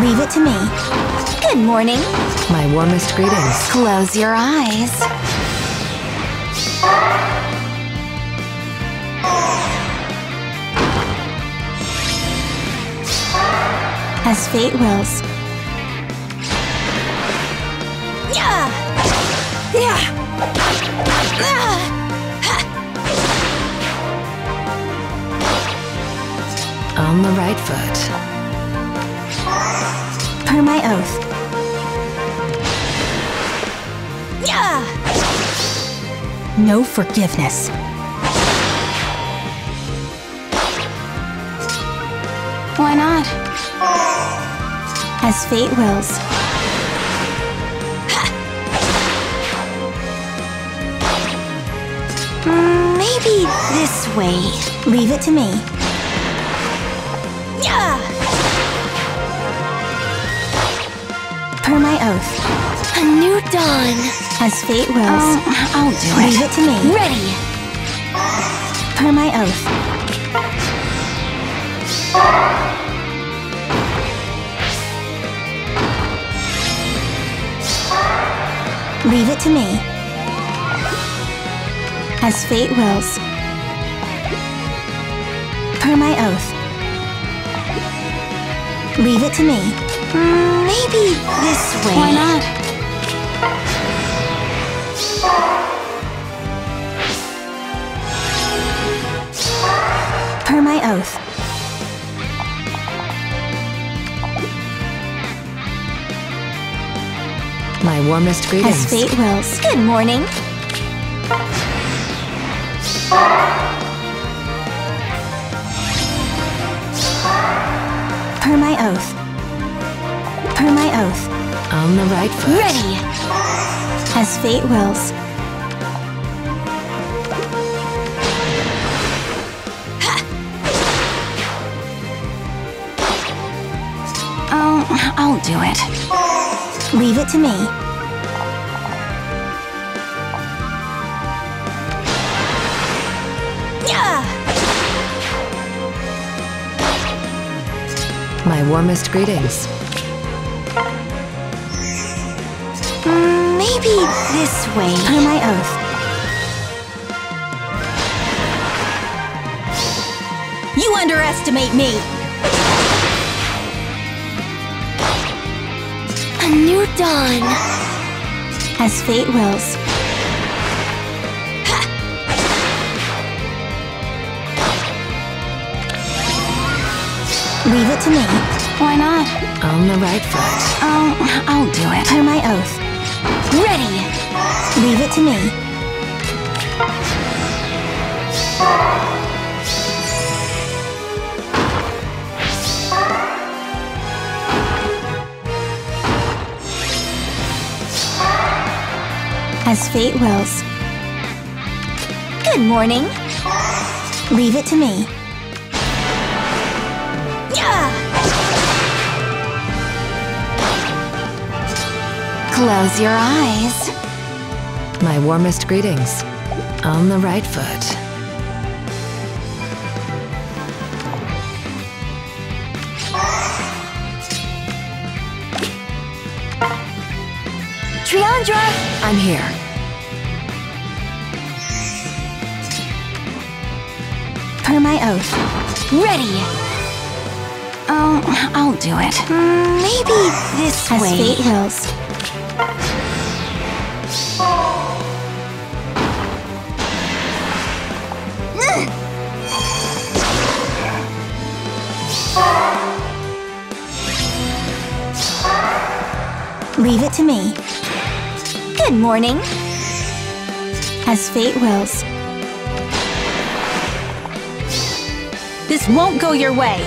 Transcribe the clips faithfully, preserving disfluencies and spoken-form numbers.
Leave it to me. Good morning. My warmest greetings. Close your eyes. As fate wills. Yeah! Yeah! Ah! On the right foot. Per my oath. Yeah! No forgiveness. Why not? As fate wills. Maybe this way. Leave it to me. Per my oath. A new dawn. As fate wills. Um, I'll do it. Leave it to me. Ready. Per my oath. Leave it to me. As fate wills. Per my oath. Leave it to me. Maybe this way. Why not? Per my oath. My warmest greetings. As fate wills. Good morning. Per my oath. Per my oath. On the right foot. Ready! As fate wills. Ha. Um, I'll do it. Leave it to me. My warmest greetings. Maybe this way. Per my oath. You underestimate me! A new dawn. As fate wills. Leave it to me. Why not? On the right foot. Um, I'll do it. Per my oath. Ready! Leave it to me. As fate wills. Good morning. Leave it to me. Close your eyes. My warmest greetings. On the right foot. Triandra! I'm here. Per my oath. Ready! Um, I'll do it. Maybe this way. As fate wills. Leave it to me. Good morning. As fate wills. This won't go your way.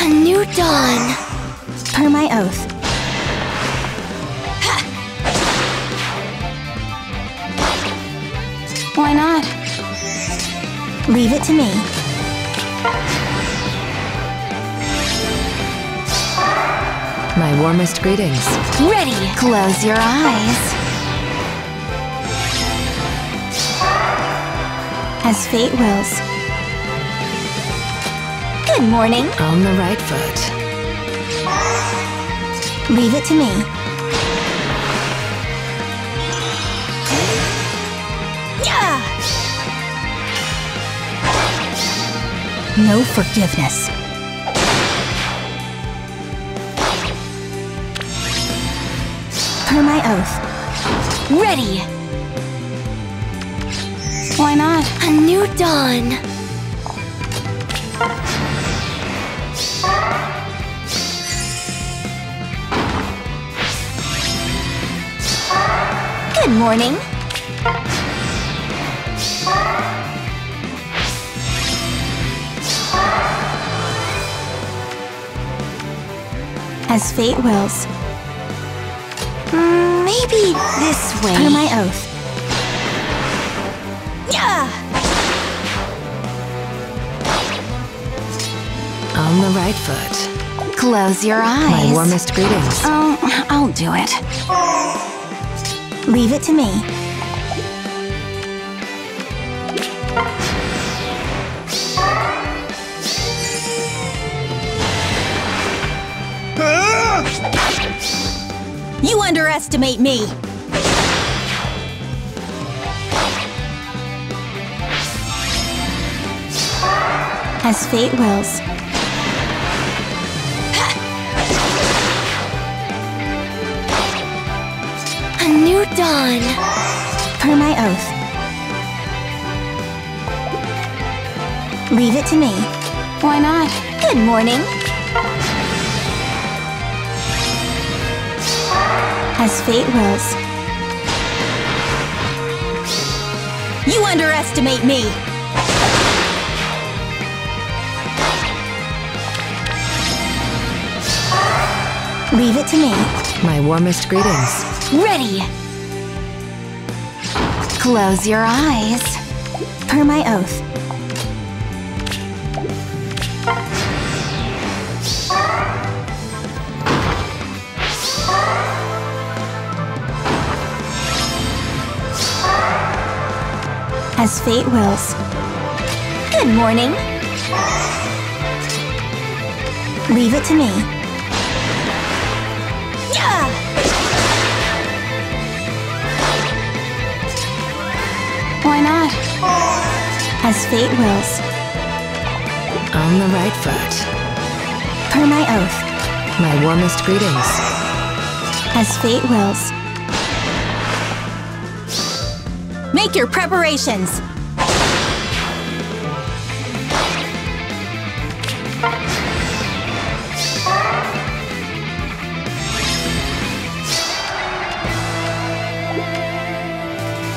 A new dawn. Per my oath. Ha! Why not? Leave it to me. My warmest greetings. Ready! Close your eyes. As fate wills. Good morning. On the right foot. Leave it to me. Yeah. No forgiveness. Per my oath. Ready. Why not? A new dawn. Good morning. As fate wills. Maybe this way. Per my oath. Yeah. On the right foot. Close your eyes. My warmest greetings. Oh, I'll do it. Leave it to me. You underestimate me. As fate wills. New dawn. Per my oath. Leave it to me. Why not? Good morning. As fate wills. You underestimate me. Leave it to me. My warmest greetings. Ready! Close your eyes. Per my oath. As fate wills. Good morning. Leave it to me. Why not? As fate wills. On the right foot. Per my oath. My warmest greetings. As fate wills. Make your preparations!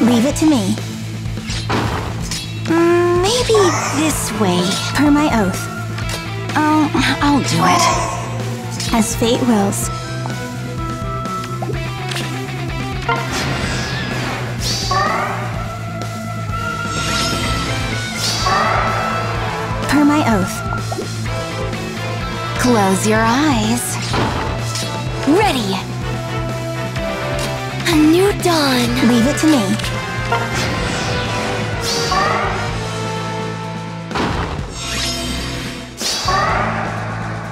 Leave it to me. Maybe this way. Per my oath. Oh, I'll do it. As fate wills. Per my oath. Close your eyes. Ready. A new dawn. Leave it to me.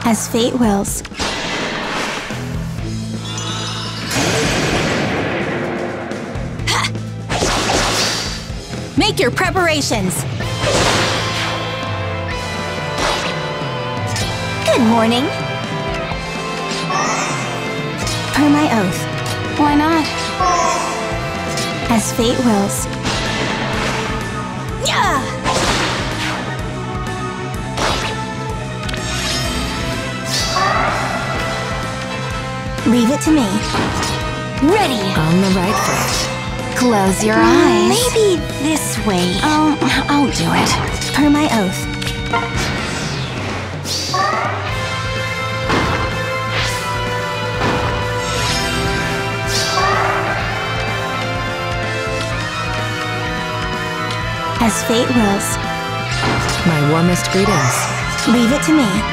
As fate wills. Ha! Make your preparations. Good morning. Per my oath. Why not? As fate wills. Yeah! Leave it to me. Ready. On the right foot. Close your eyes. Maybe this way. Oh, I'll do it. Per my oath. As fate wills. My warmest greetings. Leave it to me.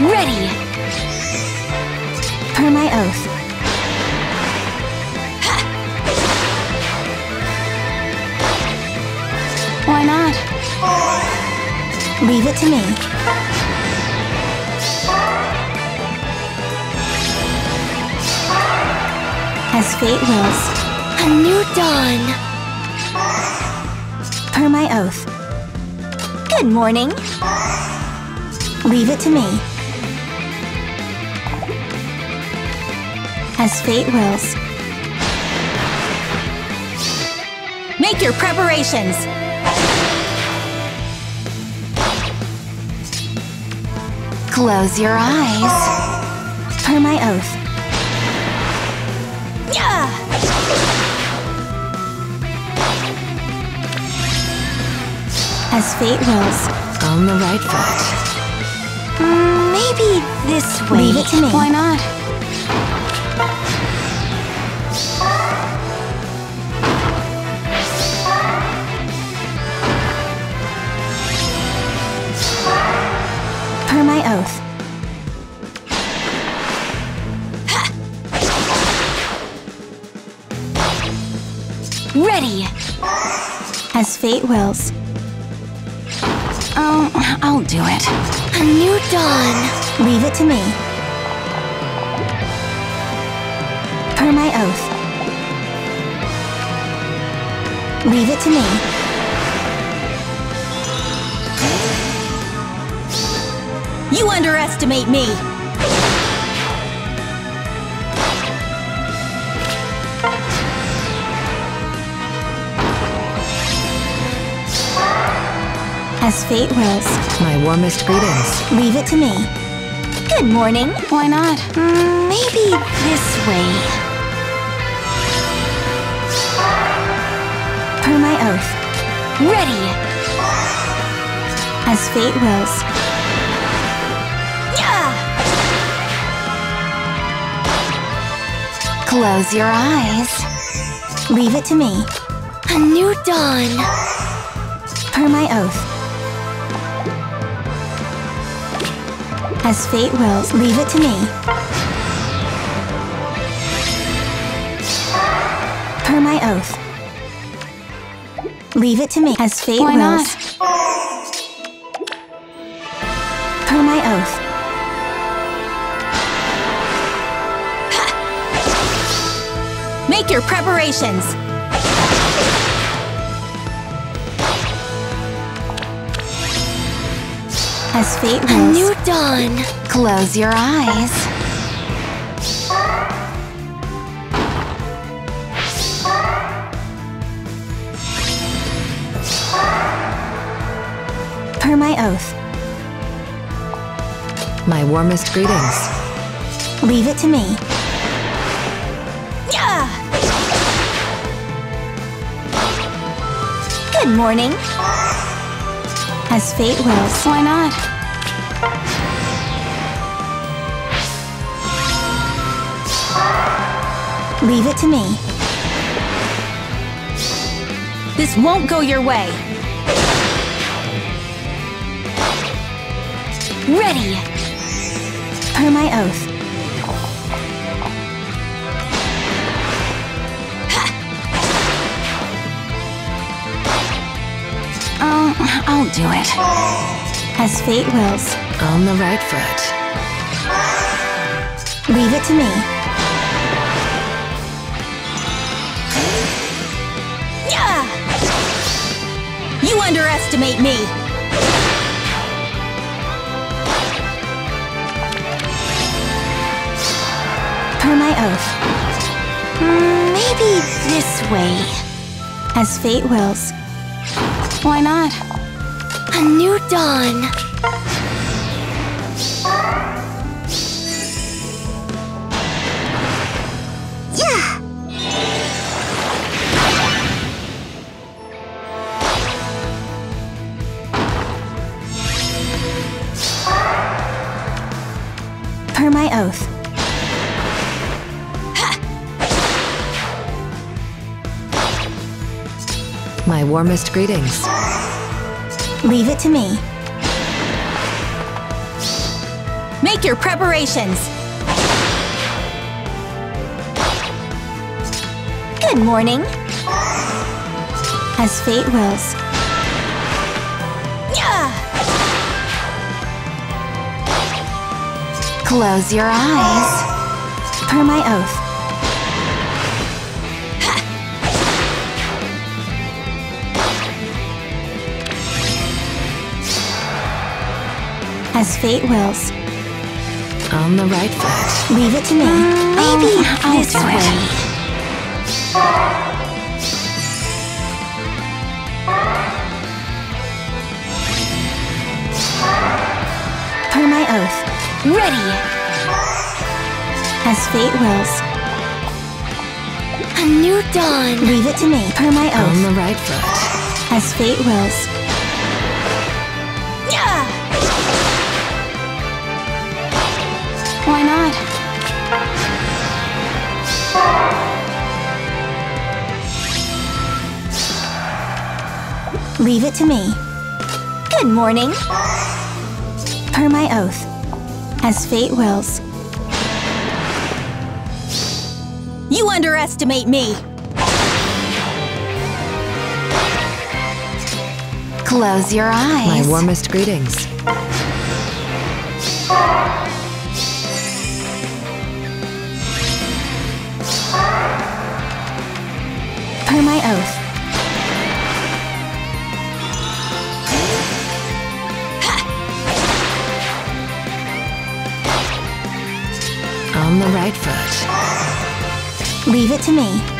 Ready! Per my oath. Ha! Why not? Leave it to me. As fate wills. A new dawn! Per my oath. Good morning! Leave it to me. As fate wills. Make your preparations! Close your eyes. Per my oath. Yeah! As fate wills. On the right foot. Maybe this way. Leave it to me. Why not? Per my oath. Ha! Ready! As fate wills. Oh, I'll do it. A new dawn. Leave it to me. Per my oath. Leave it to me. You underestimate me. As fate wills. My warmest greetings. Leave it to me. Good morning. Why not? Mm, maybe this way. Per my oath. Ready! As fate wills. Yeah! Close your eyes. Leave it to me. A new dawn. Per my oath. As fate wills, leave it to me. Per my oath. Leave it to me. As fate Why wills. Not? Per my oath. Ha! Make your preparations. As fate wills. A new dawn. Close your eyes. Per my oath. My warmest greetings. Leave it to me. Yeah! Good morning. As fate wills. Why not? Leave it to me. This won't go your way. Ready! Per my oath. Oh, I'll do it. As fate wills. On the right foot. Leave it to me. Yeah! You underestimate me. Per my oath. Maybe this way. As fate wills. Why not? A new dawn. Yeah. Per my oath. Ha! My warmest greetings. Leave it to me. Make your preparations! Good morning! As fate wills. Yeah! Close your eyes. Per my oath. As fate wills. On the right foot. Leave it to me. Maybe um, this way. way. Per my oath. Ready! As fate wills. A new dawn. Leave it to me. Per my oath. On the right foot. As fate wills. Why not? Leave it to me. Good morning. Per my oath. As fate wills. You underestimate me! Close your eyes. My warmest greetings. Per my oath. On the right foot. Leave it to me.